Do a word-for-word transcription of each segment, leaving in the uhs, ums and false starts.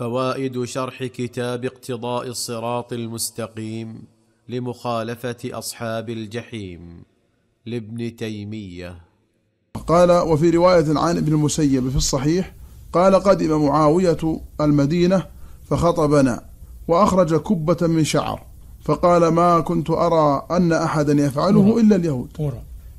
فوائد شرح كتاب اقتضاء الصراط المستقيم لمخالفة أصحاب الجحيم لابن تيمية. قال: وفي رواية عن ابن المسيب في الصحيح قال: قدم معاوية المدينة فخطبنا وأخرج كبة من شعر فقال: ما كنت أرى أن أحدا يفعله إلا اليهود،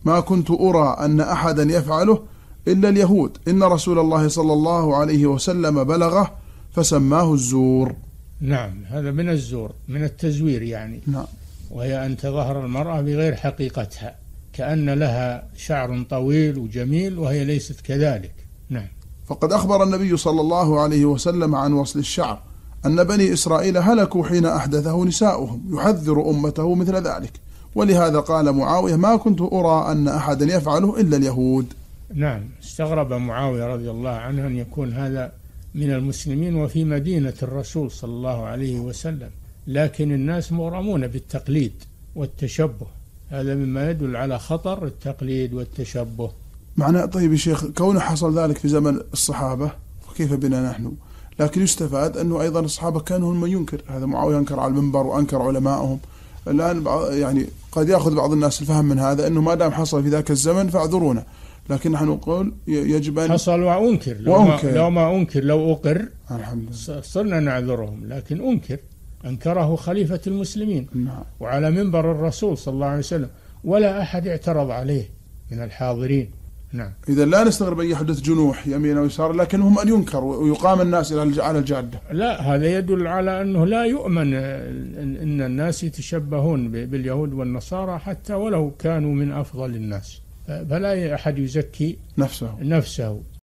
ما كنت أرى أن أحدا يفعله إلا اليهود، إن رسول الله صلى الله عليه وسلم بلغه فسماه الزور. نعم، هذا من الزور، من التزوير يعني. نعم. وهي أن تظهر المرأة بغير حقيقتها، كأن لها شعر طويل وجميل وهي ليست كذلك. نعم. فقد أخبر النبي صلى الله عليه وسلم عن وصل الشعر أن بني إسرائيل هلكوا حين أحدثه نساؤهم، يحذر أمته مثل ذلك، ولهذا قال معاوية: ما كنت أرى أن أحدا يفعله إلا اليهود. نعم. استغرب معاوية رضي الله عنه أن يكون هذا من المسلمين وفي مدينة الرسول صلى الله عليه وسلم، لكن الناس مغرمون بالتقليد والتشبه، هذا مما يدل على خطر التقليد والتشبه. معناه طيب يا شيخ كونه حصل ذلك في زمن الصحابة وكيف بنا نحن، لكن يستفاد أنه أيضا الصحابة كانوا هم من ينكر هذا. معاوية أنكر على المنبر وأنكر علمائهم. الآن يعني قد يأخذ بعض الناس الفهم من هذا أنه ما دام حصل في ذاك الزمن فاعذرونا، لكن نحن نقول يجب أن حصل وأنكر. لو, وأنكر. ما لو ما أنكر لو أقر الحمد لله صرنا نعذرهم، لكن أنكر، أنكره خليفة المسلمين. نعم. وعلى منبر الرسول صلى الله عليه وسلم ولا أحد اعترض عليه من الحاضرين. نعم. إذا لا نستغرب أن يحدث جنوح يمين ويسار، لكنهم أن ينكر ويقام الناس على الجادة. لا، هذا يدل على أنه لا يؤمن أن الناس يتشبهون باليهود والنصارى حتى ولو كانوا من أفضل الناس، فلا أحد يزكي نفسه نفسه